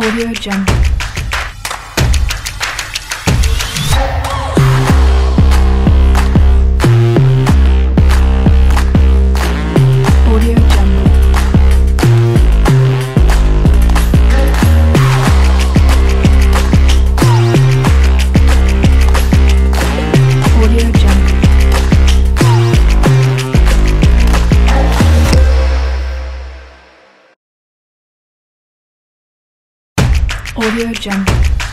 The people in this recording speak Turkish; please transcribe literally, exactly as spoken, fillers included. Audio Jungle. Audio Jungle. Audio Jungle. Audio Jungle.